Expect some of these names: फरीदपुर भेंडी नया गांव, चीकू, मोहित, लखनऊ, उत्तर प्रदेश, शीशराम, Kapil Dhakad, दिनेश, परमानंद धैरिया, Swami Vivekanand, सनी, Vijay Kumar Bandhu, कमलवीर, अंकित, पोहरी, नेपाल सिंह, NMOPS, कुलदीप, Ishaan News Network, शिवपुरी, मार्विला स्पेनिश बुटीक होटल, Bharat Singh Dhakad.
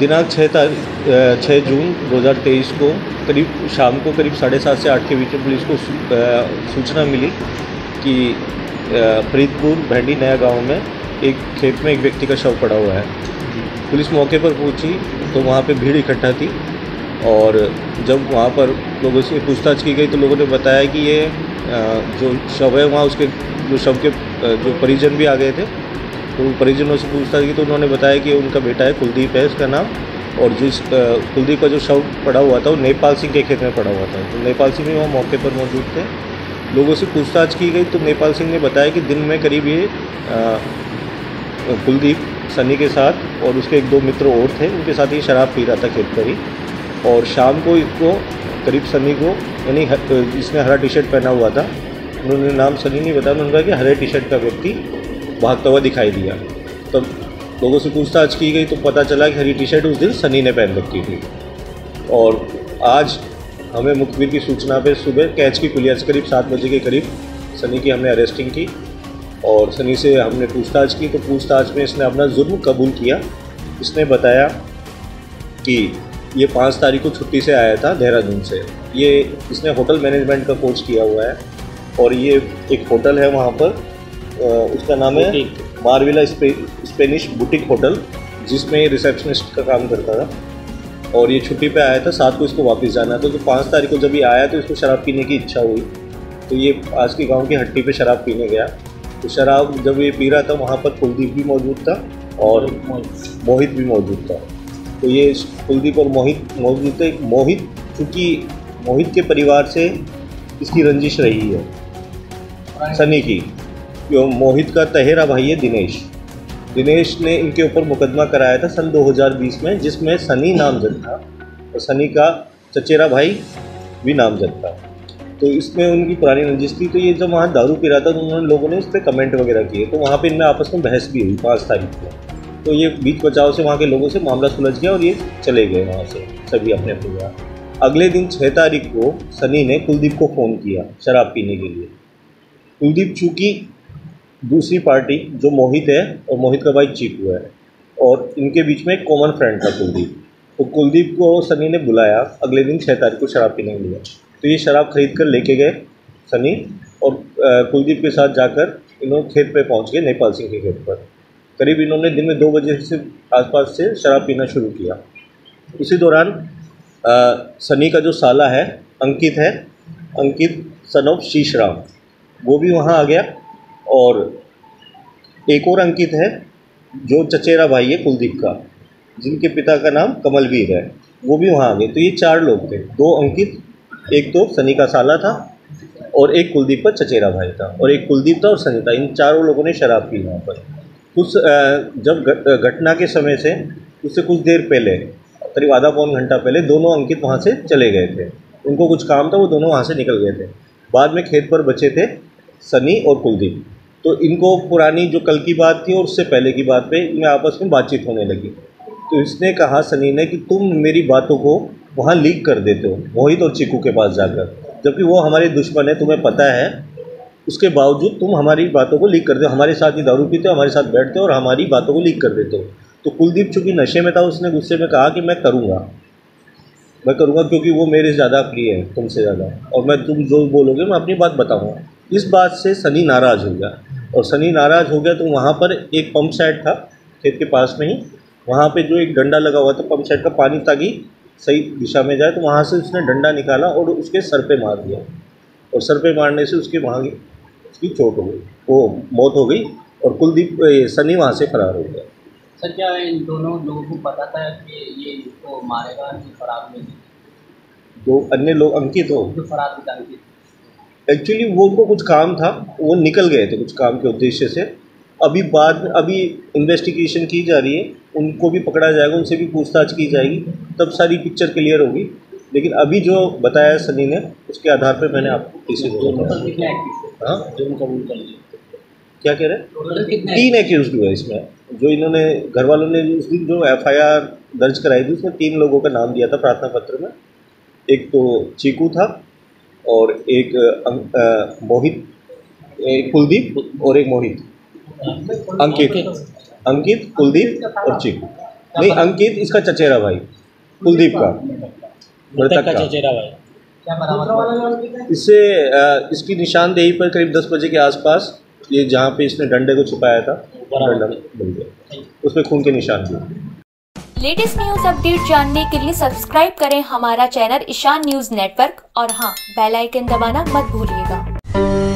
दिनांक 6 जून 2023 को करीब शाम को करीब 7:30 से 8 के बीच में पुलिस को सूचना मिली कि फरीदपुर भेंडी नया गांव में एक खेत में एक व्यक्ति का शव पड़ा हुआ है। पुलिस मौके पर पहुंची तो वहां पे भीड़ इकट्ठा थी और जब वहां पर लोगों से पूछताछ की गई तो लोगों ने बताया कि ये जो शव है वहाँ उसके जो शव के जो परिजन भी आ गए थे तो परिजनों से पूछताछ की तो उन्होंने बताया कि उनका बेटा है, कुलदीप है इसका नाम, और जिस कुलदीप का जो शव पड़ा हुआ था वो नेपाल सिंह के खेत में पड़ा हुआ था। तो नेपाल सिंह भी वहाँ मौके पर मौजूद थे। लोगों से पूछताछ की गई तो नेपाल सिंह ने बताया कि दिन में करीब ये कुलदीप सनी के साथ और उसके एक दो मित्र और थे, उनके साथ ही शराब पी रहा था खेत पर ही, और शाम को इसको करीब सनी को यानी इसने हरा टी शर्ट पहना हुआ था, उन्होंने नाम सनी नहीं बताया, उन्होंने कहा कि हरे टी शर्ट का व्यक्ति भागता हुआ दिखाई दिया। तब लोगों से पूछताछ की गई तो पता चला कि हरी टी शर्ट उस दिन सनी ने पहन रखी थी। और आज हमें मुखबिर की सूचना पे सुबह कैच की पुलिया से करीब 7 बजे के करीब सनी की हमने अरेस्टिंग की और सनी से हमने पूछताछ की तो पूछताछ में इसने अपना जुर्म कबूल किया। इसने बताया कि ये 5 तारीख को छुट्टी से आया था देहरादून से, ये इसने होटल मैनेजमेंट का कोर्स किया हुआ है और ये एक होटल है वहाँ पर, उसका नाम है मार्विला स्पेनिश बुटीक होटल, जिसमें रिसेप्शनिस्ट का काम करता था और ये छुट्टी पे आया था। 7 को इसको वापस जाना था तो 5 तारीख को जब ये आया तो इसको शराब पीने की इच्छा हुई तो ये पास के गांव की हट्टी पे शराब पीने गया। तो शराब जब ये पी रहा था वहाँ पर कुलदीप भी मौजूद था और मोहित भी मौजूद था। तो ये कुलदीप और मोहित मौजूद थे। मोहित चूँकि मोहित के परिवार से इसकी रंजिश रही है सनी की, मोहित का तहेरा भाई है दिनेश। दिनेश ने इनके ऊपर मुकदमा कराया था सन 2020 में, जिसमें सनी नामजद था और सनी का चचेरा भाई भी नामजद था। तो इसमें उनकी पुरानी रंजिश थी। तो ये जब वहाँ दारू पी रहा था तो उन्होंने लोगों ने इस पर कमेंट वगैरह किए तो वहाँ पे इनमें आपस में बहस भी हुई 5 तारीख को। तो ये बीच बचाव से वहाँ के लोगों से मामला सुलझ गया और ये चले गए वहाँ से सभी अपने परिवार। अगले दिन 6 तारीख को सनी ने कुलदीप को फ़ोन किया शराब पीने के लिए। कुलदीप चूँकि दूसरी पार्टी जो मोहित है और मोहित का भाई चीकू है और इनके बीच में एक कॉमन फ्रेंड था कुलदीप, तो कुलदीप को सनी ने बुलाया अगले दिन 6 तारीख को शराब पीने के लिए। तो ये शराब खरीद कर लेके गए सनी और कुलदीप के साथ जाकर इन्होंने खेत पे पहुंच गए नेपाल सिंह के खेत पर। करीब इन्होंने दिन में 2 बजे से आसपास से शराब पीना शुरू किया। इसी दौरान सनी का जो साला है अंकित है, अंकित सन ऑफ शीशराम, वो भी वहाँ आ गया और एक और अंकित है जो चचेरा भाई है कुलदीप का, जिनके पिता का नाम कमलवीर है, वो भी वहाँ आ गए। तो ये 4 लोग थे, 2 अंकित, एक तो सनी का साला था और एक कुलदीप का चचेरा भाई था और एक कुलदीप था और सनी था। इन 4 लोगों ने शराब पी वहाँ पर। कुछ जब घटना के समय से उससे कुछ देर पहले करीब आधा पौन घंटा पहले दोनों अंकित वहाँ से चले गए थे, उनको कुछ काम था, वो दोनों वहाँ से निकल गए थे। बाद में खेत पर बचे थे सनी और कुलदीप। तो इनको पुरानी जो कल की बात थी और उससे पहले की बात पे इनमें आपस में बातचीत होने लगी। तो इसने कहा सनी ने कि तुम मेरी बातों को वहाँ लीक कर देते हो मोहित और चीकू के पास जाकर, जबकि वो हमारे दुश्मन है, तुम्हें पता है, उसके बावजूद तुम हमारी बातों को लीक कर देते हो, हमारे साथ ही दारू पीते हो, हमारे साथ बैठते हो और हमारी बातों को लीक कर देते हो। तो कुलदीप चूँकि नशे में था उसने गुस्से में कहा कि मैं करूँगा क्योंकि वो मेरे ज़्यादा प्रिय है तुमसे ज़्यादा, और मैं तुम जो बोलोगे मैं अपनी बात बताऊँगा। इस बात से सनी नाराज़ हो गया और सनी नाराज़ हो गया तो वहाँ पर एक पंप सेट था खेत के पास में ही, वहाँ पे जो एक डंडा लगा हुआ था पंप सेट का पानी ताकि सही दिशा में जाए, तो वहाँ से उसने डंडा निकाला और उसके सर पे मार दिया और सर पे मारने से उसके वहाँ उसकी चोट हो गई, वो मौत हो गई और कुलदीप सनी वहाँ से फरार हो गया। सर क्या इन दोनों लोगों को पता था कि ये इसको मारेगा फरार में? दो अन्य लोग अंकित हो जो फरार होता है एक्चुअली वो उनको कुछ काम था, वो निकल गए थे कुछ काम के उद्देश्य से। अभी बाद में अभी इन्वेस्टिगेशन की जा रही है, उनको भी पकड़ा जाएगा, उनसे भी पूछताछ की जाएगी, तब सारी पिक्चर क्लियर होगी। लेकिन अभी जो बताया सनी ने उसके आधार पर मैंने आपको केसेस बताया। हाँ जुर्म कबूल कर लिया। क्या कह रहे हैं? 3 एक्यूज हुए इसमें, जो इन्होंने घर वालों ने उस दिन जो FIR दर्ज कराई थी उसमें 3 लोगों का नाम दिया था प्रार्थना पत्र में, एक तो चीकू था और एक मोहित, एक कुलदीप और एक मोहित, अंकित, कुलदीप और चीकू। नहीं, अंकित इसका चचेरा भाई, कुलदीप का मृतक का चचेरा भाई। इससे इसकी निशानदेही पर करीब 10 बजे के आसपास ये जहाँ पे इसने डंडे को छुपाया था, डंडा मिल गया, उसमें खून के निशान थे। लेटेस्ट न्यूज अपडेट जानने के लिए सब्सक्राइब करें हमारा चैनल ईशान न्यूज नेटवर्क और हाँ, बेल आइकन दबाना मत भूलिएगा।